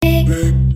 Big.